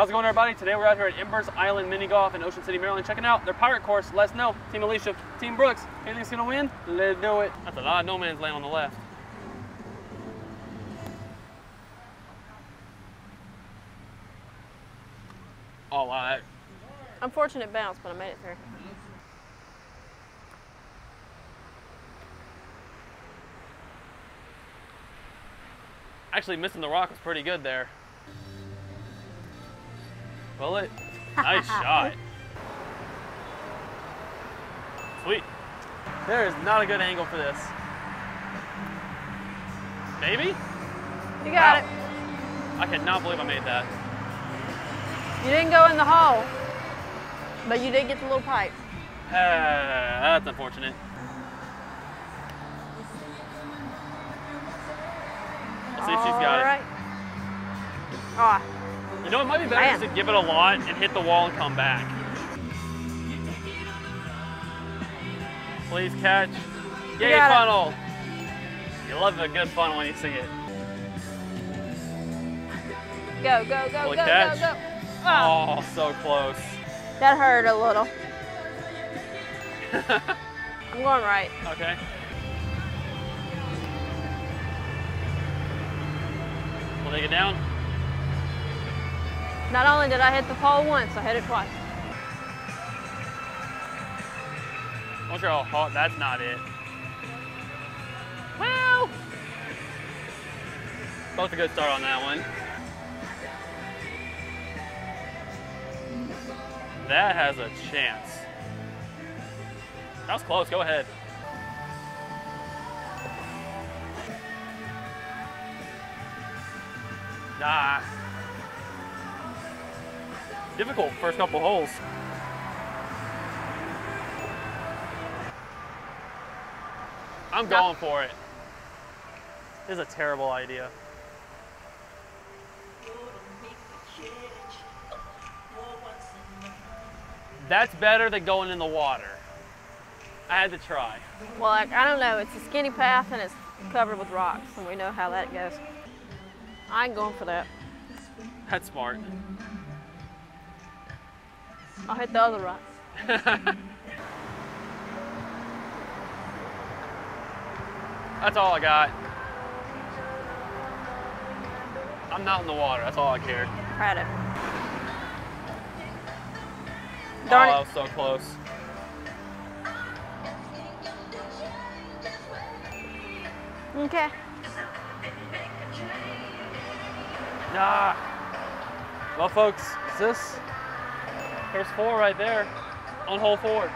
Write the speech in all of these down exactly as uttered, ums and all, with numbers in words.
How's it going, everybody? Today we're out here at Ember's Island Mini Golf in Ocean City, Maryland. Check it out, their pirate course. Let us know. Team Alicia, Team Brooks. Anything's gonna win? Let's do it. That's a lot of no man's land on the left. Oh, wow. Unfortunate bounce, but I made it through. Actually, missing the rock was pretty good there. Bullet. Nice shot. Sweet. There is not a good angle for this. Maybe? You got wow. it. I cannot believe I made that. You didn't go in the hole, but you did get the little pipe. Uh, that's unfortunate. Let's see if she's got right. it. Ah. You know, it might be better Man. just to give it a lot and hit the wall and come back. Please catch. Yay, you funnel. It. You love a good funnel when you see it. Go, go, go, Holy go, catch. go, go. Oh. oh, so close. That hurt a little. I'm going right. Okay. We'll take it down. Not only did I hit the pole once, I hit it twice. I'm not sure how hot, that's not it. Well, both a good start on that one. That has a chance. That was close, go ahead. Nah. Difficult first couple holes. I'm no. going for it. This is a terrible idea. That's better than going in the water. I had to try. Well, like, I don't know. It's a skinny path and it's covered with rocks, and we know how that goes. I ain't going for that. That's smart. I'll hit the other rock. That's all I got. I'm not in the water. That's all I care. Right. Darn it. Oh, that was so close. Okay. Nah. Well, folks, is this? There's four right there on hole four.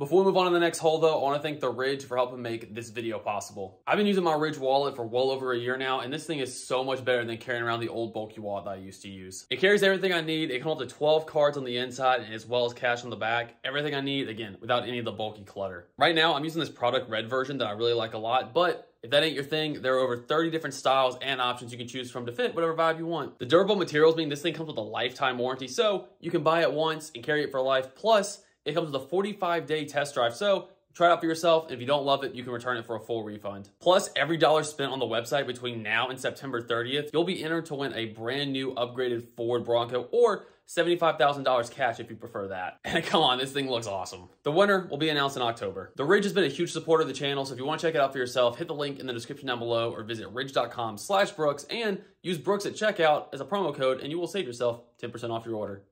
Before we move on to the next hole though, I want to thank the Ridge for helping make this video possible. I've been using my Ridge wallet for well over a year now, and this thing is so much better than carrying around the old bulky wallet that I used to use. It carries everything I need. It comes up to twelve cards on the inside as well as cash on the back. Everything I need, again, without any of the bulky clutter. Right now, I'm using this product red version that I really like a lot, but if that ain't your thing, there are over thirty different styles and options you can choose from to fit whatever vibe you want. The durable materials mean this thing comes with a lifetime warranty, so you can buy it once and carry it for life. Plus, it comes with a forty-five day test drive, so try it out for yourself, and if you don't love it, you can return it for a full refund. Plus, every dollar spent on the website between now and September thirtieth, you'll be entered to win a brand new upgraded Ford Bronco or seventy-five thousand dollars cash if you prefer that. And come on, this thing looks awesome. The winner will be announced in October. The Ridge has been a huge supporter of the channel, so if you want to check it out for yourself, hit the link in the description down below or visit ridge.com slash Brooks and use Brooks at checkout as a promo code, and you will save yourself ten percent off your order.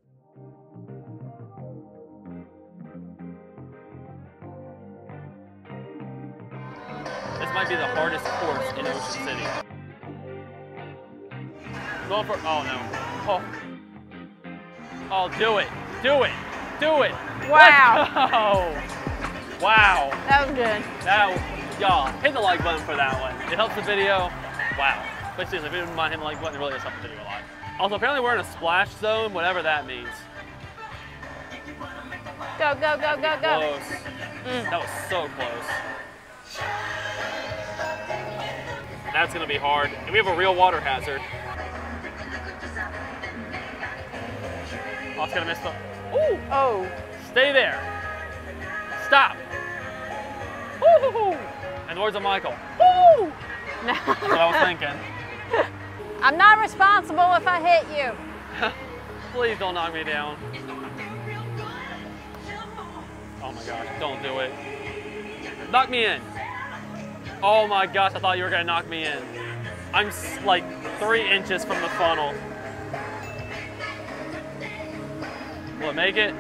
This might be the hardest course in Ocean City. Going for, oh no. Oh. oh, do it, do it, do it. Wow. Wow. That was good. That, y'all, hit the like button for that one. It helps the video. Wow. But seriously, if you didn't mind hitting the like button, it really does help the video a lot. Also, apparently we're in a splash zone, whatever that means. Go, go, go, go, go. Close. Mm. That was so close. That's gonna be hard. And we have a real water hazard. Oh, it's gonna miss the, ooh, oh. Stay there. Stop. Woo-hoo-hoo. And the words of Michael, woo! That's what I was thinking. I'm not responsible if I hit you. Please don't knock me down. Oh my gosh, don't do it. Knock me in. Oh my gosh, I thought you were gonna knock me in. I'm like three inches from the funnel. Will it make it?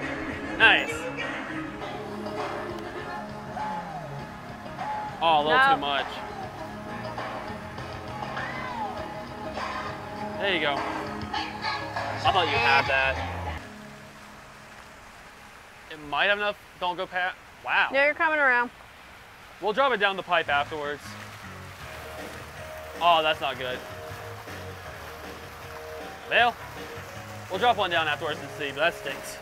Nice. Oh, a little no. too much. There you go. I thought you had that. It might have enough. Don't go past. Wow. No, you're coming around. We'll drop it down the pipe afterwards. Oh, that's not good. Well, we'll drop one down afterwards and see, but that stinks.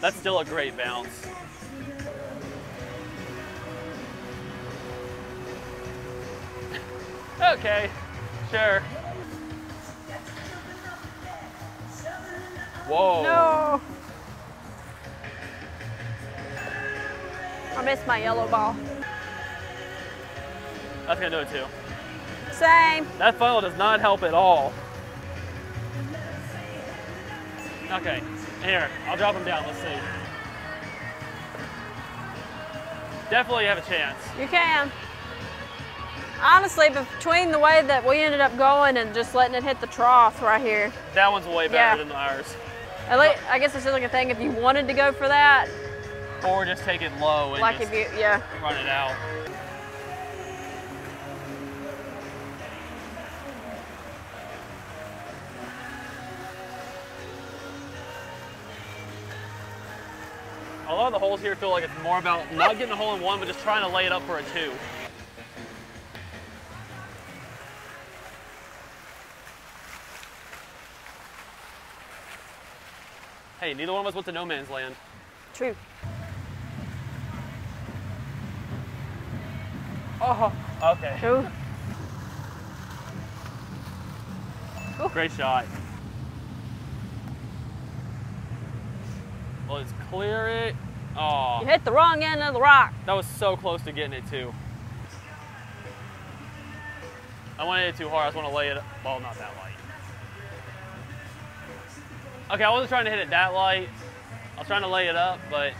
That's still a great bounce. Okay, sure. Whoa. No. I missed my yellow ball. That's gonna do it too. Same. That funnel does not help at all. Okay, here, I'll drop them down, let's see. Definitely have a chance. You can. Honestly, between the way that we ended up going and just letting it hit the trough right here. That one's way better yeah. than ours. At least, I guess it's just like a thing if you wanted to go for that. Or just take it low and like just if you, yeah. run it out. A lot of the holes here feel like it's more about not getting a hole in one, but just trying to lay it up for a two. Hey, neither one of us went to no man's land. True. Oh, okay. True. Great shot. Let's clear it. Oh. You hit the wrong end of the rock. That was so close to getting it too. I wanted it too hard. I just want to lay it. Well, not that light. Okay, I wasn't trying to hit it that light. I was trying to lay it up, but.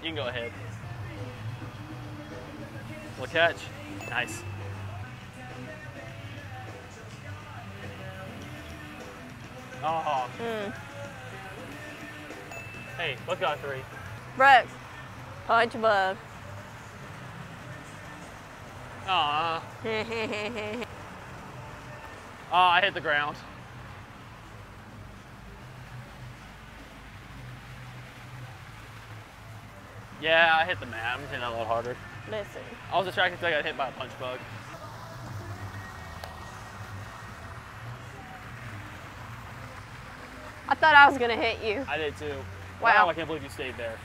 You can go ahead. We'll catch. Nice. Oh. Mm. Hey, what got three? Rex, punch above. Aw. Oh, I hit the ground. Yeah, I hit the mat. I'm hitting that a little harder. Listen. I was attracted to I got hit by a punch bug. I thought I was gonna hit you. I did too. Wow. Wow, I can't believe you stayed there.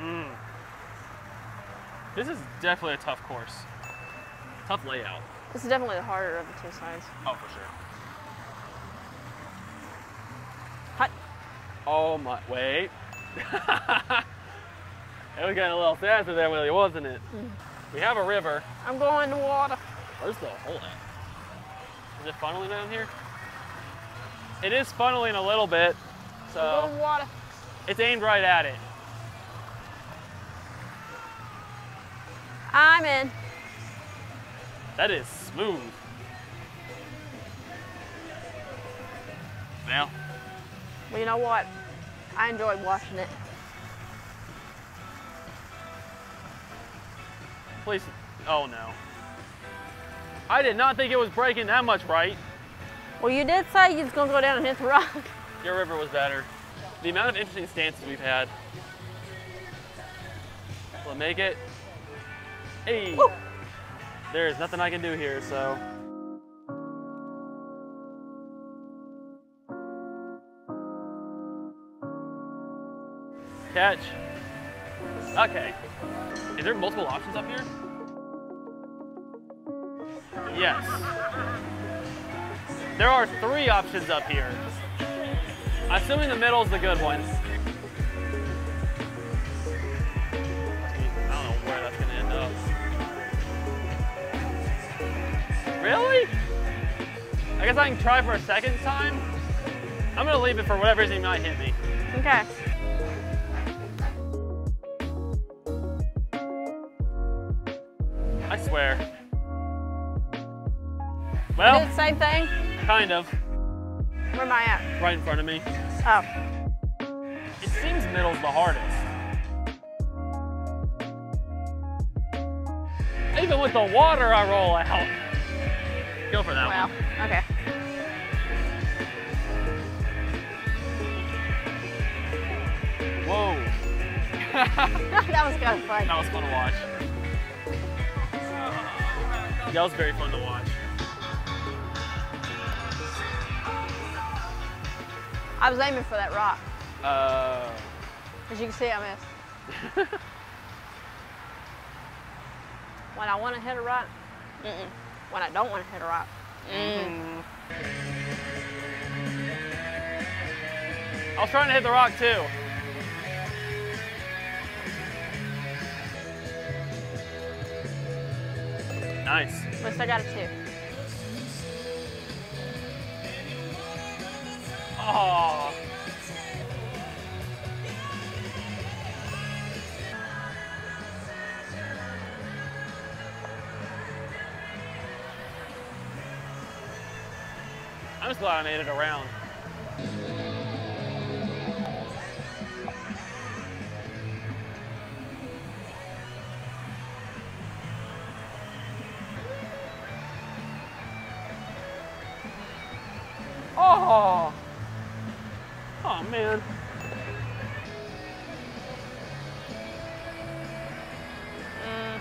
Mm. This is definitely a tough course. Tough layout. This is definitely the harder of the two sides. Oh, for sure. Hot. Oh my, wait. It was getting a little faster there, really, wasn't it? Mm. We have a river. I'm going to water. Where's the hole at? Is it funneling down here? It is funneling a little bit, so water. It's aimed right at it. I'm in. That is smooth. Well. Well, you know what? I enjoyed watching it. Please. Oh no. I did not think it was breaking that much right. Well, you did say you was gonna go down and hit the rock. Your river was better. The amount of interesting stances we've had. Will it make it? Hey, woo. There is nothing I can do here, so. Catch. Okay. Is there multiple options up here? Yes. There are three options up here. Assuming the middle is the good one. I guess I can try for a second time. I'm gonna leave it for whatever reason might hit me. Okay. I swear. Well, do the same thing? Kind of. Where am I at? Right in front of me. Oh. It seems middle's the hardest. Even with the water I roll out. Go for that wow. one. Wow, okay. Whoa. That was kind of fun. That was fun to watch. That was very fun to watch. I was aiming for that rock. Uh. As you can see, I missed. When I want to hit a rock, mm-mm. When I don't want to hit a rock, mm. I was trying to hit the rock too. Nice. At least I got a two. Oh. I'm just glad I made it around. Oh, oh man. Mm.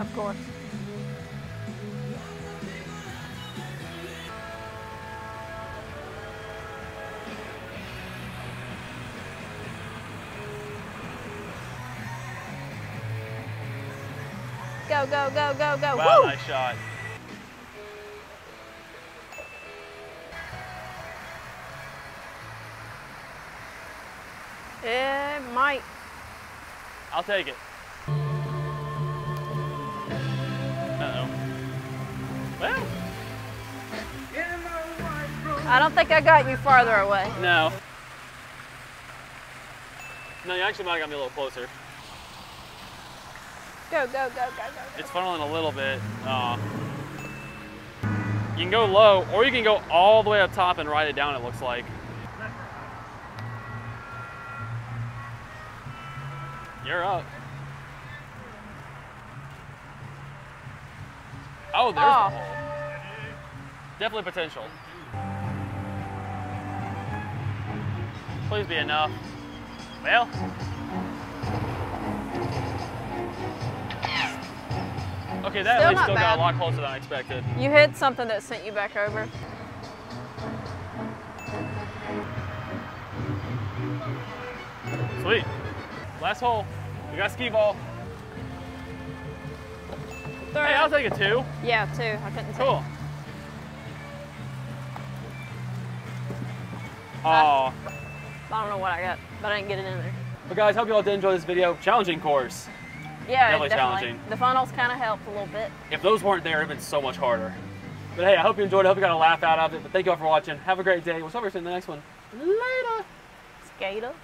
Of course. Go, go, go, go, go. Wow, woo! Nice shot. It might. I'll take it. Uh-oh. Well. I don't think I got you farther away. No. No, you actually might have got me a little closer. Go, go, go, go, go, go. It's funneling a little bit. Uh, you can go low, or you can go all the way up top and ride it down, it looks like. You're up. Oh, there's oh. the hole. Definitely potential. Please be enough. Well. Okay, that at least still got a lot closer than I expected. You hit something that sent you back over. Sweet. Last hole. We got skee ball. Third. Hey, I'll take a two. Yeah, two. I couldn't take. Cool. Aw. I don't know what I got, but I didn't get it in there. But guys, hope you all did enjoy this video. Challenging course. Yeah, definitely, definitely challenging. The funnels kind of helped a little bit. If those weren't there, it'd been so much harder. But hey, I hope you enjoyed it. I hope you got a laugh out of it. But thank you all for watching. Have a great day. We'll see you in the next one. Later. Skater.